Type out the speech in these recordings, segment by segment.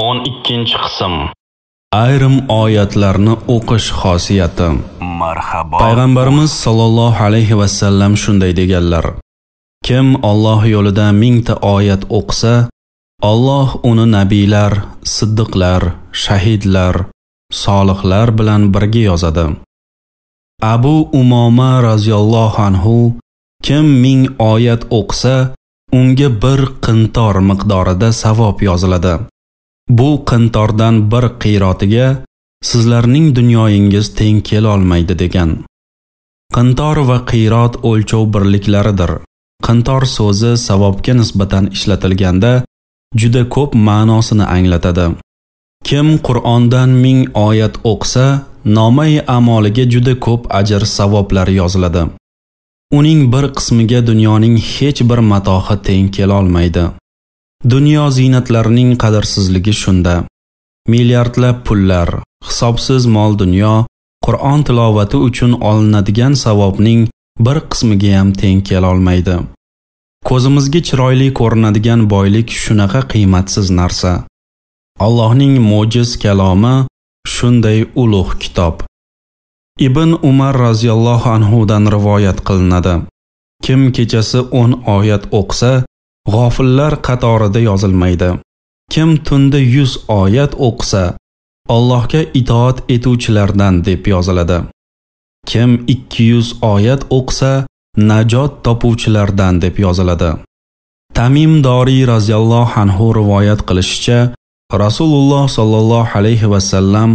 12-qism. Ayrim oyatlarni o'qish xosiyati. Marhabo. Payg'ambarimiz sallallohu alayhi va sallam shunday deganlar: Kim Alloh yo'lida 1000 ta oyat o'qsa, Alloh uni nabiylar, siddiqlar, shahidlar, solihlar bilan birga yozadi. Abu Umoma raziyallohu anhu: Kim 1000 oyat o'qsa, unga bir qintor miqdorida savob yoziladi. Bu qintordan bir qiyrotiga sizlarning dunyoyingiz teng kela olmaydi degan. Qintor va qiyrot o'lchov birliklaridir. Qintor so'zi savobga nisbatan ishlatilganda juda ko'p ma'nosini anglatadi. Kim Qur'ondan 1000 oyat o'qsa, nomai amoliga juda ko'p ajr savoblar yoziladi. Uning bir qismiga dunyoning hech bir matohi teng kela olmaydi. Dunyo ziynatlarining qadrsizligi shunda. Milliardlab pullar, hisobsiz mol-dunyo Qur'on tilovati uchun olinadigan savobning bir qismiga ham teng kela olmaydi. Ko'zimizga chiroyli ko'rinadigan boylik shunaqa qiymatsiz narsa. Allohning mo'jiz kalomi shunday ulug' kitob. Ibn Umar raziyallohu anhu dan rivoyat qilinadi. Kim kechasi 10 oyat o'qsa, g'ofillar qatorida yozilmaydi. Kim tunda 100 oyat o'qsa, Allohga itoat etuvchilardan deb yoziladi. Kim 200 oyat o'qsa, najot topuvchilardan deb yoziladi. Tamim Doriy raziyallohu anhu rivoyat qilishicha, Rasululloh sallallohu alayhi va sallam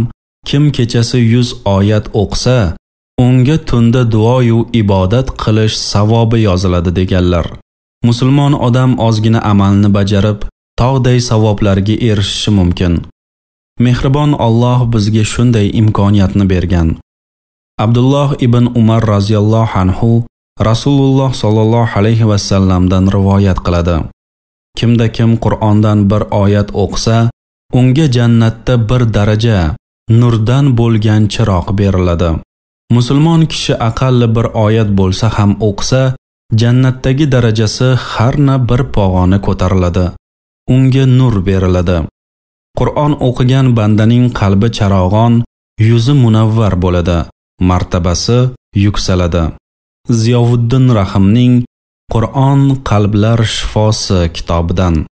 kim kechasi 100 oyat o'qsa, unga tunda duo yu ibodat qilish savobi yoziladi deganlar. Musulmon odam ozgina amalni bajarib, tog'day savoblarga erishishi mumkin. Mehribon Alloh bizga shunday imkoniyatni bergan. Abdulloh ibn Umar raziyallohu anhu Rasululloh sallallohu alayhi va sallamdan rivoyat qiladi. Kimda kim Qur'ondan bir oyat o'qsa, unga jannatda bir daraja nurdan bo'lgan chiroq beriladi. Musulmon kishi aqalli bir oyat bo'lsa ham o'qsa, jannatdagi darajasi har na bir pog'ona ko'tariladi. Unga nur beriladi. Qur'on o'qigan bandaning qalbi charog'on, yuzi munavvar bo'ladi, martabasi yuksaladi. Ziyovuddin Rahimning Qur'on qalblar shifosi kitobidan.